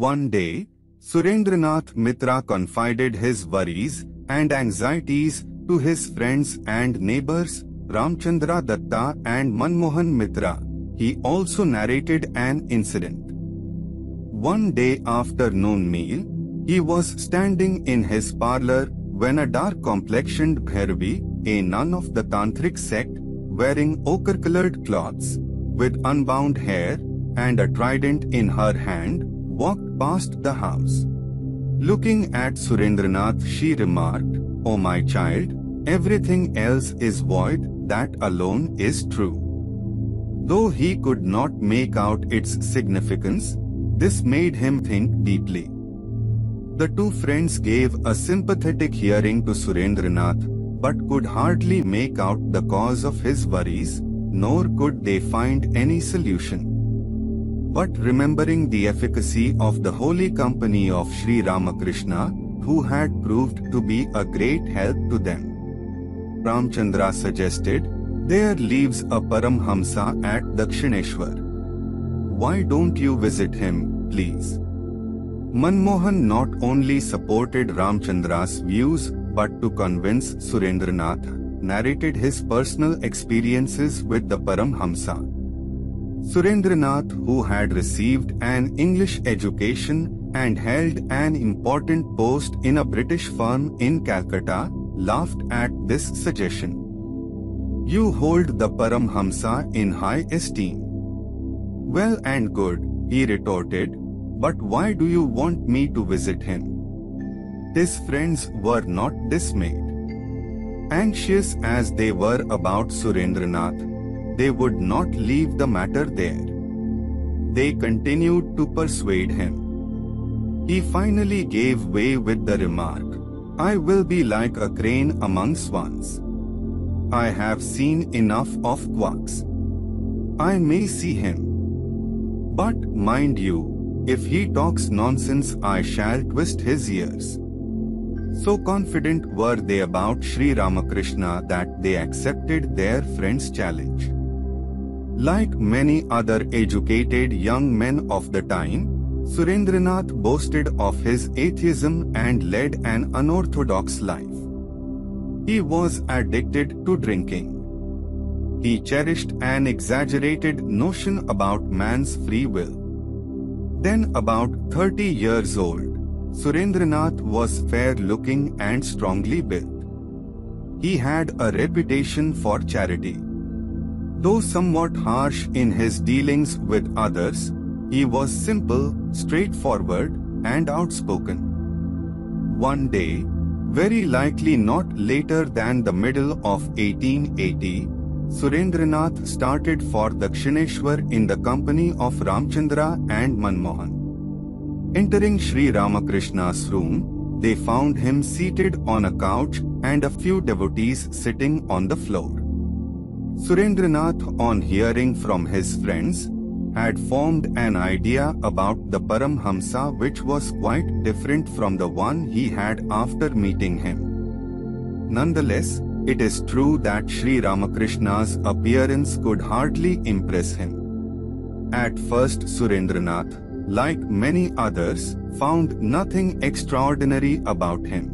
One day, Surendranath Mitra confided his worries and anxieties to his friends and neighbors, Ramchandra Datta and Manmohan Mitra. He also narrated an incident. One day after noon meal, he was standing in his parlor when a dark-complexioned Bhairavi, a nun of the Tantric sect, wearing ochre-colored cloths, with unbound hair and a trident in her hand, walked past the house. Looking at Surendranath, she remarked, "Oh my child, everything else is void, that alone is true." Though he could not make out its significance, this made him think deeply. The two friends gave a sympathetic hearing to Surendranath, but could hardly make out the cause of his worries, nor could they find any solution. But remembering the efficacy of the holy company of Sri Ramakrishna, who had proved to be a great help to them, Ramchandra suggested, "There lives a Paramahamsa at Dakshineshwar. Why don't you visit him, please?" Manmohan not only supported Ramchandra's views, but to convince Surendranath, narrated his personal experiences with the Paramahamsa. Surendranath, who had received an English education and held an important post in a British firm in Calcutta, laughed at this suggestion. "You hold the Paramahamsa in high esteem." "Well and good," he retorted, "but why do you want me to visit him?" His friends were not dismayed. Anxious as they were about Surendranath, they would not leave the matter there. They continued to persuade him. He finally gave way with the remark, "I will be like a crane among swans. I have seen enough of quacks. I may see him. But, mind you, if he talks nonsense, I shall twist his ears." So confident were they about Sri Ramakrishna that they accepted their friend's challenge. Like many other educated young men of the time, Surendranath boasted of his atheism and led an unorthodox life. He was addicted to drinking. He cherished an exaggerated notion about man's free will. Then about 30 years old, Surendranath was fair-looking and strongly built. He had a reputation for charity. Though somewhat harsh in his dealings with others, he was simple, straightforward, and outspoken. One day, very likely not later than the middle of 1880, Surendranath started for Dakshineshwar in the company of Ramchandra and Manmohan. Entering Sri Ramakrishna's room, they found him seated on a couch and a few devotees sitting on the floor. Surendranath, on hearing from his friends, had formed an idea about the Paramahamsa which was quite different from the one he had after meeting him. Nonetheless, it is true that Sri Ramakrishna's appearance could hardly impress him. At first Surendranath, like many others, found nothing extraordinary about him.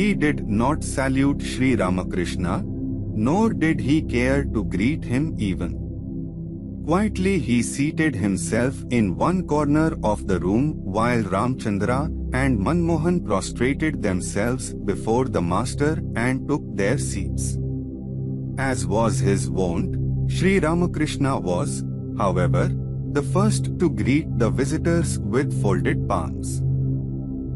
He did not salute Sri Ramakrishna, nor did he care to greet him even. Quietly he seated himself in one corner of the room while Ramchandra and Manmohan prostrated themselves before the master and took their seats. As was his wont, Sri Ramakrishna was, however, the first to greet the visitors with folded palms.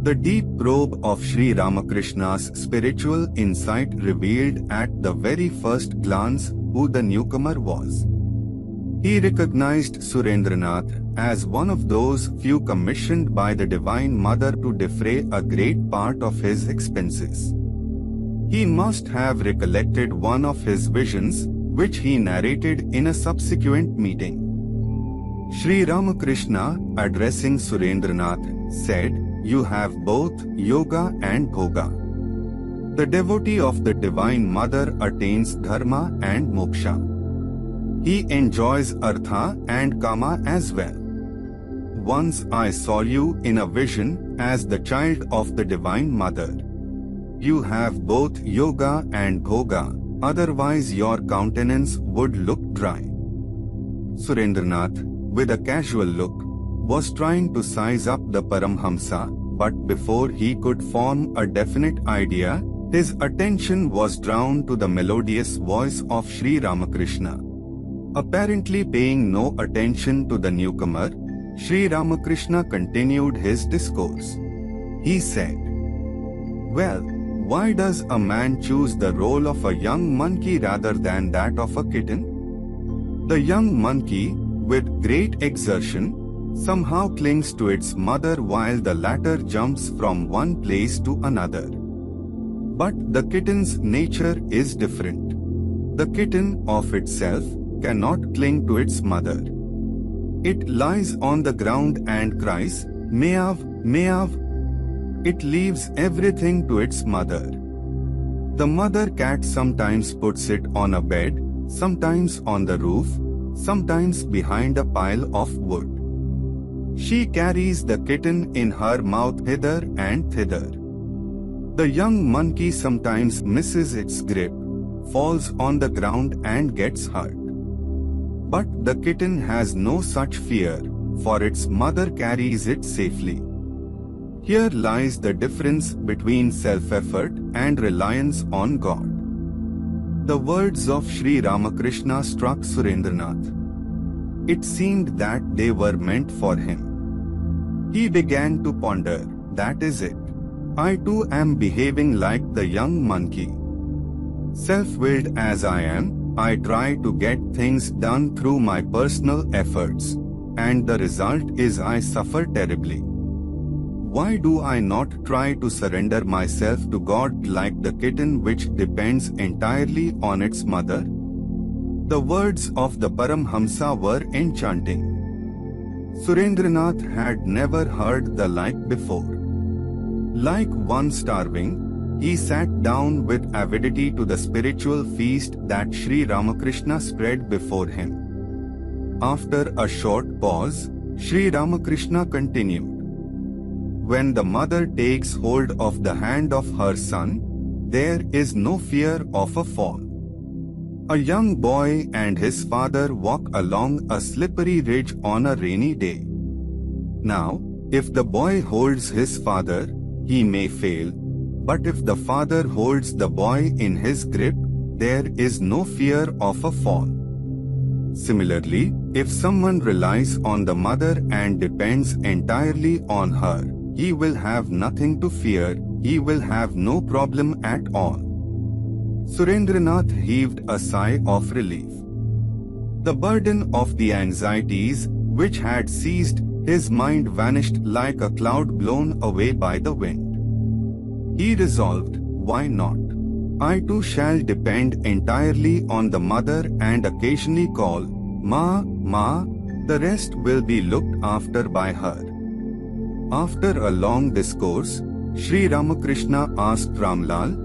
The deep probe of Sri Ramakrishna's spiritual insight revealed at the very first glance who the newcomer was. He recognized Surendranath as one of those few commissioned by the Divine Mother to defray a great part of his expenses. He must have recollected one of his visions, which he narrated in a subsequent meeting. Sri Ramakrishna, addressing Surendranath, said, "You have both yoga and bhoga. The devotee of the Divine Mother attains dharma and moksha. He enjoys artha and kama as well. Once I saw you in a vision as the child of the Divine Mother. You have both yoga and bhoga, otherwise your countenance would look dry. Surendranath, with a casual look, was trying to size up the Paramhamsa, but before he could form a definite idea, his attention was drawn to the melodious voice of Sri Ramakrishna. Apparently paying no attention to the newcomer, Sri Ramakrishna continued his discourse. He said, "Well, why does a man choose the role of a young monkey rather than that of a kitten? The young monkey, with great exertion, somehow clings to its mother while the latter jumps from one place to another. But the kitten's nature is different. The kitten of itself cannot cling to its mother. It lies on the ground and cries, 'Meow, meow.' It leaves everything to its mother. The mother cat sometimes puts it on a bed, sometimes on the roof, sometimes behind a pile of wood. She carries the kitten in her mouth hither and thither. The young monkey sometimes misses its grip, falls on the ground and gets hurt. But the kitten has no such fear, for its mother carries it safely. Here lies the difference between self-effort and reliance on God." The words of Sri Ramakrishna struck Surendranath. It seemed that they were meant for him. He began to ponder, "That is it. I too am behaving like the young monkey. Self-willed as I am, I try to get things done through my personal efforts, and the result is I suffer terribly. Why do I not try to surrender myself to God like the kitten which depends entirely on its mother?" The words of the Paramhamsa were enchanting. Surendranath had never heard the like before. Like one starving, he sat down with avidity to the spiritual feast that Sri Ramakrishna spread before him. After a short pause, Sri Ramakrishna continued, "When the mother takes hold of the hand of her son, there is no fear of a fall. A young boy and his father walk along a slippery ridge on a rainy day. Now, if the boy holds his father, he may fail. But if the father holds the boy in his grip, there is no fear of a fall. Similarly, if someone relies on the mother and depends entirely on her, he will have nothing to fear, he will have no problem at all." Surendranath heaved a sigh of relief. The burden of the anxieties which had seized his mind vanished like a cloud blown away by the wind. He resolved, "Why not? I too shall depend entirely on the mother and occasionally call, 'Ma, Ma.' The rest will be looked after by her." After a long discourse, Sri Ramakrishna asked Ramlal,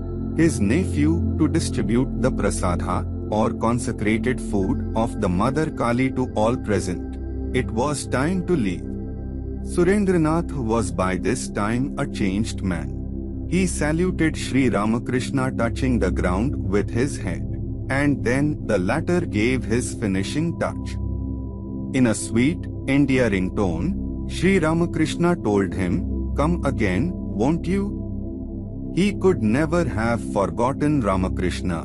his nephew, to distribute the prasadha, or consecrated food, of the mother Kali to all present. It was time to leave. Surendranath was by this time a changed man. He saluted Sri Ramakrishna, touching the ground with his head, and then the latter gave his finishing touch. In a sweet, endearing tone, Sri Ramakrishna told him, "Come again, won't you?" He could never have forgotten Ramakrishna,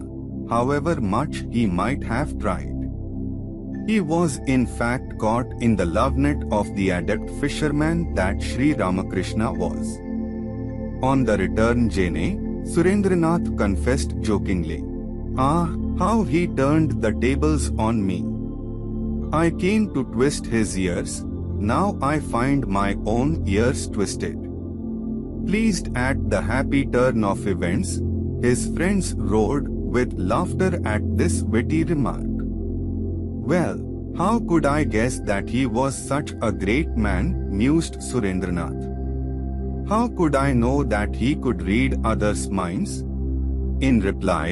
however much he might have tried. He was in fact caught in the love net of the adept fisherman that Sri Ramakrishna was. On the return journey, Surendranath confessed jokingly, "Ah, how he turned the tables on me. I came to twist his ears, now I find my own ears twisted." Pleased at the happy turn of events, his friends roared with laughter at this witty remark. "Well, how could I guess that he was such a great man?" mused Surendranath. "How could I know that he could read others' minds?" In reply,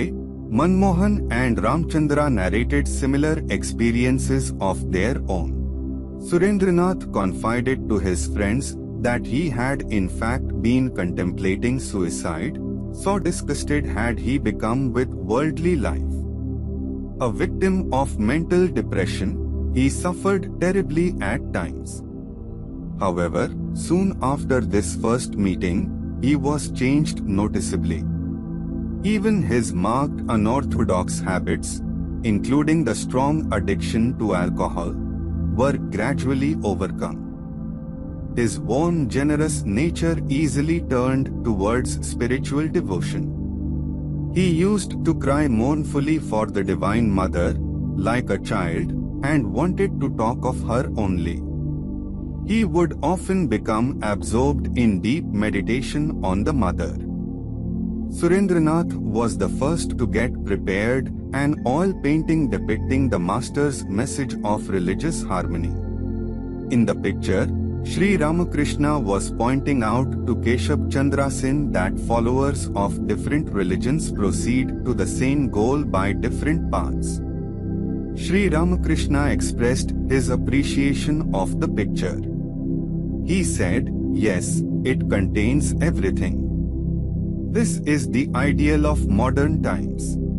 Manmohan and Ramchandra narrated similar experiences of their own. Surendranath confided to his friends that he had in fact been contemplating suicide, so disgusted had he become with worldly life. A victim of mental depression, he suffered terribly at times. However, soon after this first meeting, he was changed noticeably. Even his marked unorthodox habits, including the strong addiction to alcohol, were gradually overcome. His warm, generous nature easily turned towards spiritual devotion. He used to cry mournfully for the Divine Mother, like a child, and wanted to talk of her only. He would often become absorbed in deep meditation on the Mother. Surendranath was the first to get prepared an oil painting depicting the Master's message of religious harmony. In the picture, Sri Ramakrishna was pointing out to Keshab Chandra Sen that followers of different religions proceed to the same goal by different paths. Sri Ramakrishna expressed his appreciation of the picture. He said, "Yes, it contains everything. This is the ideal of modern times."